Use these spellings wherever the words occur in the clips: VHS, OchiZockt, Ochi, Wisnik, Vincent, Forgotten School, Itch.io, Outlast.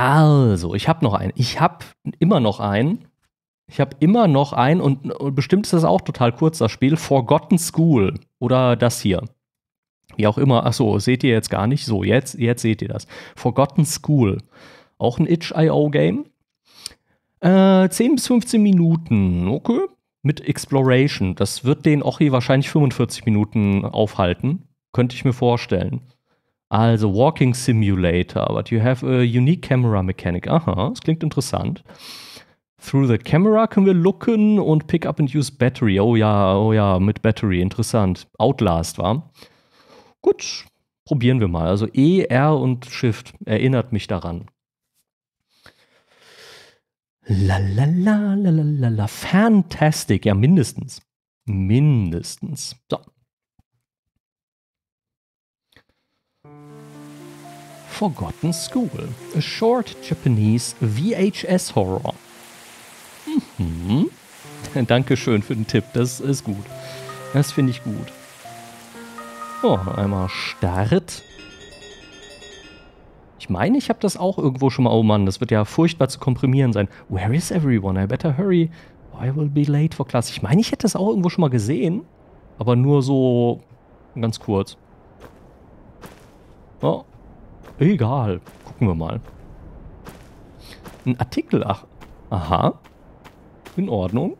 Also, ich habe noch einen. Ich habe immer noch einen. Ich habe immer noch einen und bestimmt ist das auch total kurz, das Spiel Forgotten School oder das hier. Wie auch immer. Achso, seht ihr jetzt gar nicht. So, jetzt seht ihr das. Forgotten School. Auch ein Itch.io-Game. 10 bis 15 Minuten. Okay. Mit Exploration. Das wird den Ochi wahrscheinlich 45 Minuten aufhalten. Könnte ich mir vorstellen. Also Walking Simulator, but you have a unique camera mechanic. Aha, das klingt interessant. Through the camera können wir looken und pick up and use battery. Oh ja, mit Battery, interessant. Outlast, war. Gut, probieren wir mal. Also E, R und Shift erinnert mich daran. La la la la la la. Fantastic, ja mindestens. Mindestens. So. Forgotten School, a short Japanese VHS Horror. Mhm. Dankeschön für den Tipp, das ist gut. Das finde ich gut. Oh, einmal Start. Ich meine, ich habe das auch irgendwo schon mal. Oh Mann, das wird ja furchtbar zu komprimieren sein. Where is everyone? I better hurry. I will be late for class. Ich meine, ich hätte das auch irgendwo schon mal gesehen. Aber nur so ganz kurz. Oh. Egal. Gucken wir mal. Ein Artikel. Ach. Aha. In Ordnung.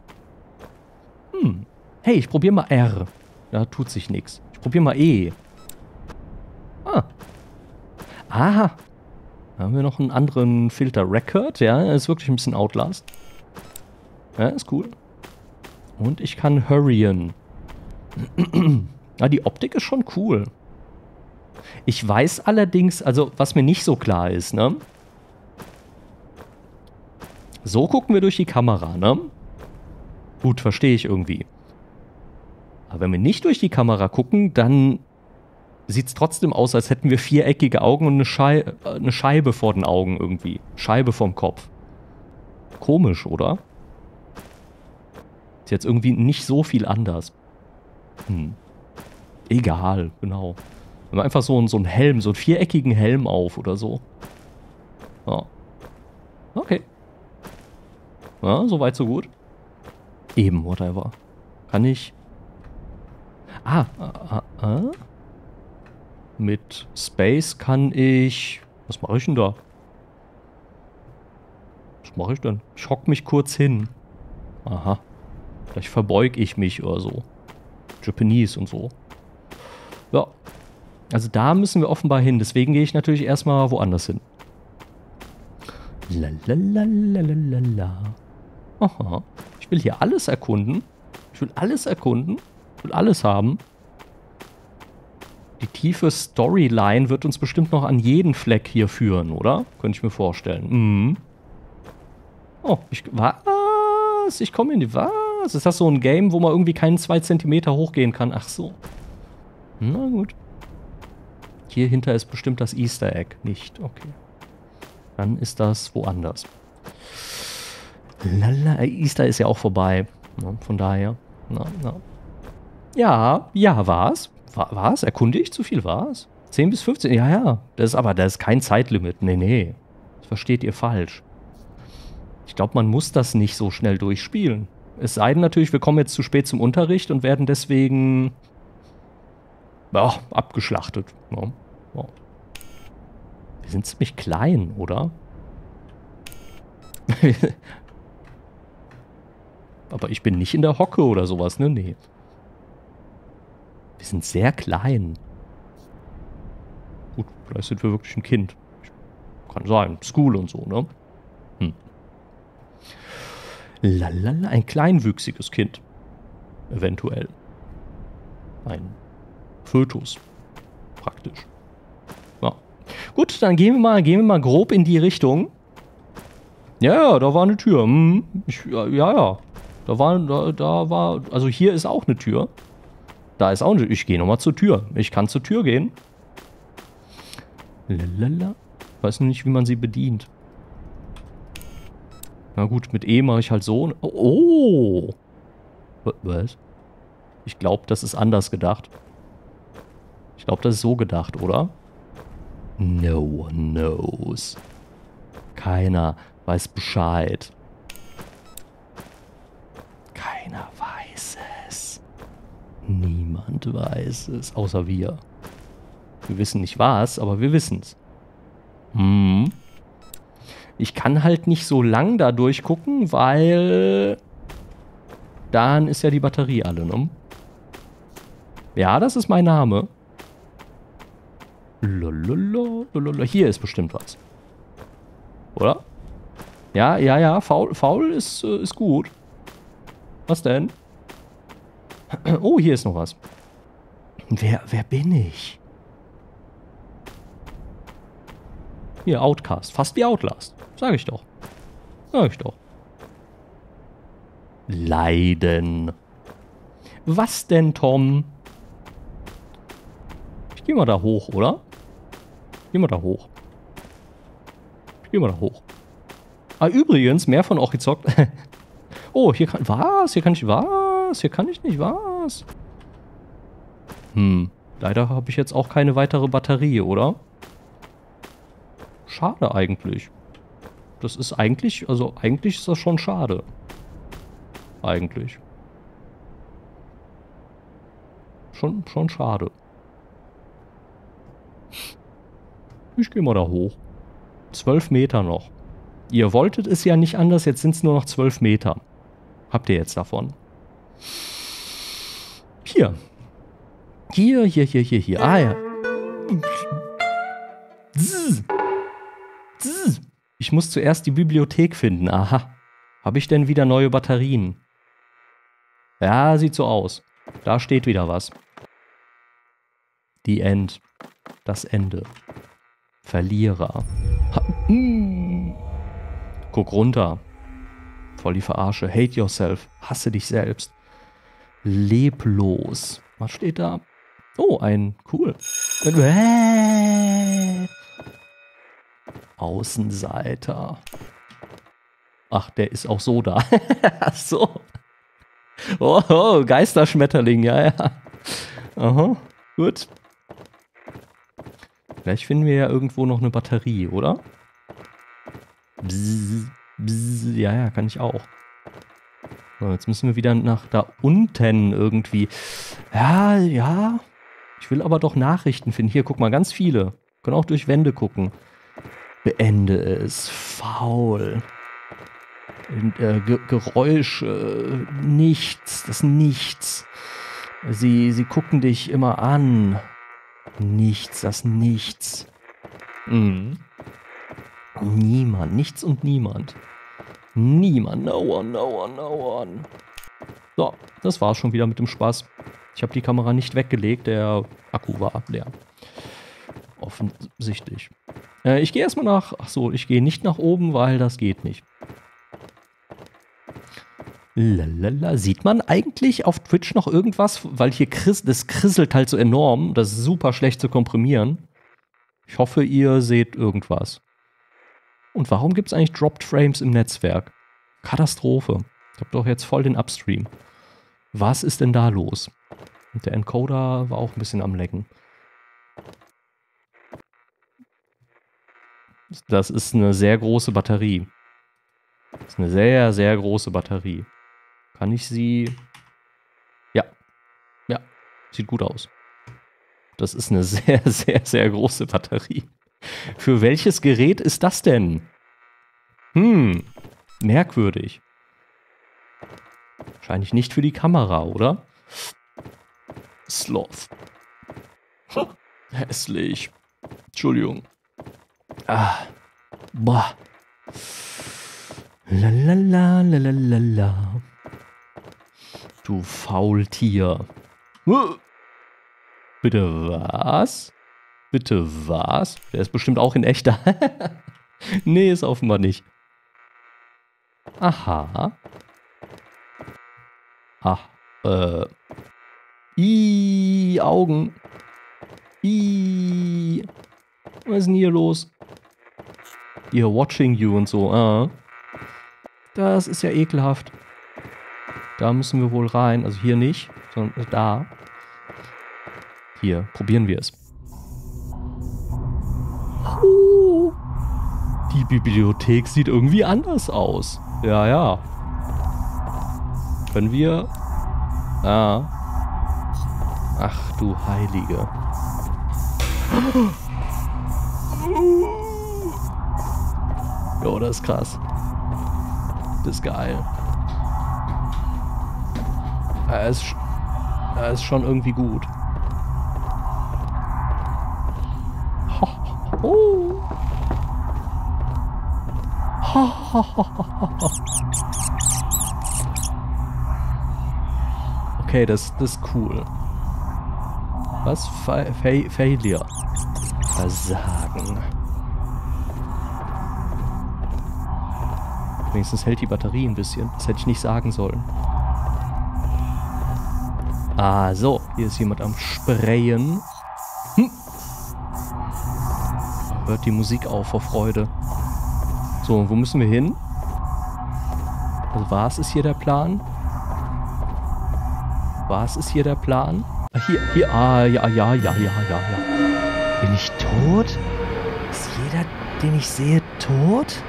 Hm. Hey, ich probiere mal R. Da tut sich nichts. Ich probiere mal E. Ah. Aha. Da haben wir noch einen anderen Filter. Record. Ja, ist wirklich ein bisschen Outlast. Ja, ist cool. Und ich kann hurryen. Ja, die Optik ist schon cool. Ich weiß allerdings, also was mir nicht so klar ist, ne? So gucken wir durch die Kamera, ne? Gut, verstehe ich irgendwie. Aber wenn wir nicht durch die Kamera gucken, dann sieht es trotzdem aus, als hätten wir viereckige Augen und eine Scheibe vor den Augen irgendwie. Scheibe vom Kopf. Komisch, oder? Ist jetzt irgendwie nicht so viel anders. Hm. Egal, genau. Wenn wir einfach so einen Helm, so einen viereckigen Helm auf oder so. Ja. Okay. Ja, so weit, so gut. Eben, whatever. Kann ich... Mit Space kann ich... Was mache ich denn da? Was mache ich denn? Ich hock mich kurz hin. Aha. Vielleicht verbeuge ich mich oder so. Japanese und so. Ja. Also da müssen wir offenbar hin. Deswegen gehe ich natürlich erstmal woanders hin. Lalalalala. Aha. Ich will hier alles erkunden. Ich will alles erkunden. Ich will alles haben. Die tiefe Storyline wird uns bestimmt noch an jeden Fleck hier führen, oder? Könnte ich mir vorstellen. Mhm. Oh, was? Ich komme in die... Was? Ist das so ein Game, wo man irgendwie keinen 2 cm hochgehen kann? Ach so. Na gut. Hier hinter ist bestimmt das Easter Egg. Nicht, okay. Dann ist das woanders. Lala, Easter ist ja auch vorbei. Ja, von daher. Na. Ja, war's. War's? Erkunde ich zu viel? War's? 10 bis 15? Ja. Das ist kein Zeitlimit. Nee. Das versteht ihr falsch. Ich glaube, man muss das nicht so schnell durchspielen. Es sei denn natürlich, wir kommen jetzt zu spät zum Unterricht und werden deswegen... Ja, abgeschlachtet. Ja. Ja. Wir sind ziemlich klein, oder? Aber ich bin nicht in der Hocke oder sowas, ne? Nee. Wir sind sehr klein. Gut, vielleicht sind wir wirklich ein Kind. Kann sein. School und so, ne? Hm. Lalala, ein kleinwüchsiges Kind. Eventuell. Ein Fötus. Praktisch. Ja. Gut, dann gehen wir mal grob in die Richtung. Ja, da war eine Tür. Hm. Ja. Da war... Also hier ist auch eine Tür. Da ist auch eine Tür. Ich gehe nochmal zur Tür. Ich kann zur Tür gehen. Lalala. Weiß nicht, wie man sie bedient. Na gut, mit E mache ich halt so. Oh! Was? Ich glaube, das ist anders gedacht. Ich glaube, das ist so gedacht, oder? No one knows. Keiner weiß Bescheid. Keiner weiß es. Niemand weiß es, außer wir. Wir wissen nicht was, aber wir wissen es. Hm. Ich kann halt nicht so lang da durchgucken, weil dann ist ja die Batterie alle, ne? Ja, das ist mein Name. Lololo, lololo. Hier ist bestimmt was. Oder? Ja, ja, ja. Faul, faul ist gut. Was denn? Oh, hier ist noch was. Wer bin ich? Hier, Outcast. Fast wie Outlast. Sag ich doch. Sag ich doch. Leiden. Was denn, Tom? Ich geh mal da hoch, oder? Ich geh mal da hoch. Ich geh mal da hoch. Ah, übrigens, mehr von OchiZockt. Oh, hier kann... Was? Hier kann ich... Was? Hier kann ich nicht... Was? Hm. Leider habe ich jetzt auch keine weitere Batterie, oder? Schade eigentlich. Das ist eigentlich... Also eigentlich ist das schon schade. Eigentlich. Schon schade. Ich gehe mal da hoch. 12 Meter noch. Ihr wolltet es ja nicht anders, jetzt sind es nur noch 12 Meter. Habt ihr jetzt davon? Hier. Hier. Ah ja. Ich muss zuerst die Bibliothek finden. Aha. Habe ich denn wieder neue Batterien? Ja, sieht so aus. Da steht wieder was. Die End. Das Ende. Verlierer. Guck runter. Voll die Verarsche. Hate yourself. Hasse dich selbst. Leblos. Was steht da? Oh, ein... Cool. Außenseiter. Ach, der ist auch so da. Ach so. Oh, Geisterschmetterling. Ja, ja. Aha. Gut. Vielleicht finden wir ja irgendwo noch eine Batterie, oder? Bzz, bzz, ja, ja, kann ich auch. So, jetzt müssen wir wieder nach da unten irgendwie. Ja, ja. Ich will aber doch Nachrichten finden. Hier, guck mal, ganz viele. Können auch durch Wände gucken. Beende es. Faul. Geräusche. Nichts. Das Nichts. Sie gucken dich immer an. Nichts. Das Nichts. Mhm. Niemand. Nichts und niemand. Niemand. No one, no one, no one. So, das war's schon wieder mit dem Spaß. Ich habe die Kamera nicht weggelegt. Der Akku war leer. Offensichtlich. Ich gehe erstmal nach... Achso, ich gehe nicht nach oben, weil das geht nicht. Lalala. Sieht man eigentlich auf Twitch noch irgendwas? Weil hier das krisselt halt so enorm. Das ist super schlecht zu komprimieren. Ich hoffe, ihr seht irgendwas. Und warum gibt es eigentlich Dropped Frames im Netzwerk? Katastrophe. Ich habe doch jetzt voll den Upstream. Was ist denn da los? Und der Encoder war auch ein bisschen am Lecken. Das ist eine sehr große Batterie. Das ist eine sehr, sehr große Batterie. Kann ich sie... Ja. Ja. Sieht gut aus. Das ist eine sehr, sehr, sehr große Batterie. Für welches Gerät ist das denn? Hm, merkwürdig. Wahrscheinlich nicht für die Kamera, oder? Sloth. Hässlich. Entschuldigung. Ah. Boah. Lalalala, lalalala. Du Faultier. Bitte was? Bitte was? Der ist bestimmt auch in echter. Nee, ist offenbar nicht. Aha. Ach, Ii, Augen. Ii. Was ist denn hier los? You're watching you und so. Das ist ja ekelhaft. Da müssen wir wohl rein. Also hier nicht, sondern da. Hier, probieren wir es. Die Bibliothek sieht irgendwie anders aus. Ja, ja. Können wir... Ah. Ach du Heilige. Jo, das ist krass. Das ist geil. Er ist schon irgendwie gut. Okay, das ist cool. Was? Failure. Versagen. Wenigstens hält die Batterie ein bisschen. Das hätte ich nicht sagen sollen. Ah, so. Hier ist jemand am Sprayen. Hm. Hört die Musik auf vor Freude. So, wo müssen wir hin? Also, was ist hier der Plan? Was ist hier der Plan? Ah, hier, ah, ja. Bin ich tot? Ist jeder, den ich sehe, tot?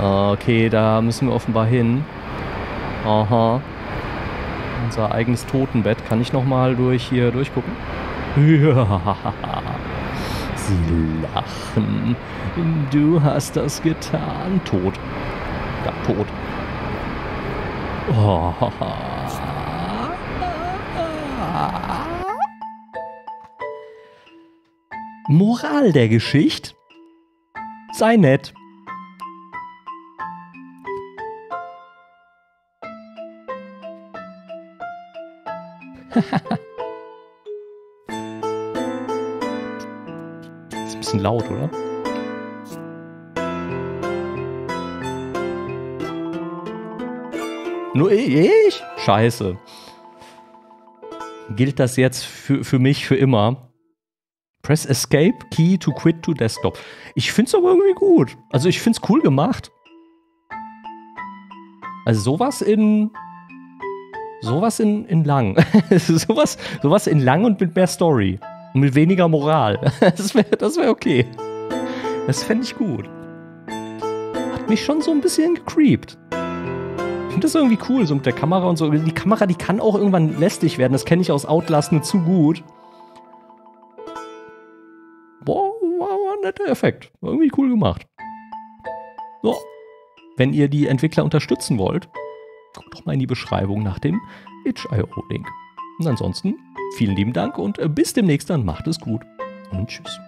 Okay, da müssen wir offenbar hin. Aha. Unser eigenes Totenbett. Kann ich nochmal hier durchgucken? Sie lachen. Du hast das getan. Tot. Ja, tot. Oh. Moral der Geschichte? Sei nett. Ist ein bisschen laut, oder? Nur ich? Scheiße. Gilt das jetzt für mich für immer? Press Escape Key to quit to desktop. Ich find's aber irgendwie gut. Also ich find's cool gemacht. Also sowas in... Sowas in lang. sowas in lang und mit mehr Story. Und mit weniger Moral. Das wär okay. Das fände ich gut. Hat mich schon so ein bisschen gecreept. Ich finde das irgendwie cool, so mit der Kamera und so. Die Kamera, die kann auch irgendwann lästig werden. Das kenne ich aus Outlast nur zu gut. Boah, war ein netter Effekt. War irgendwie cool gemacht. So. Wenn ihr die Entwickler unterstützen wollt, guckt doch mal in die Beschreibung nach dem Itch.io-Link. Und ansonsten, vielen lieben Dank und bis demnächst dann. Macht es gut und tschüss.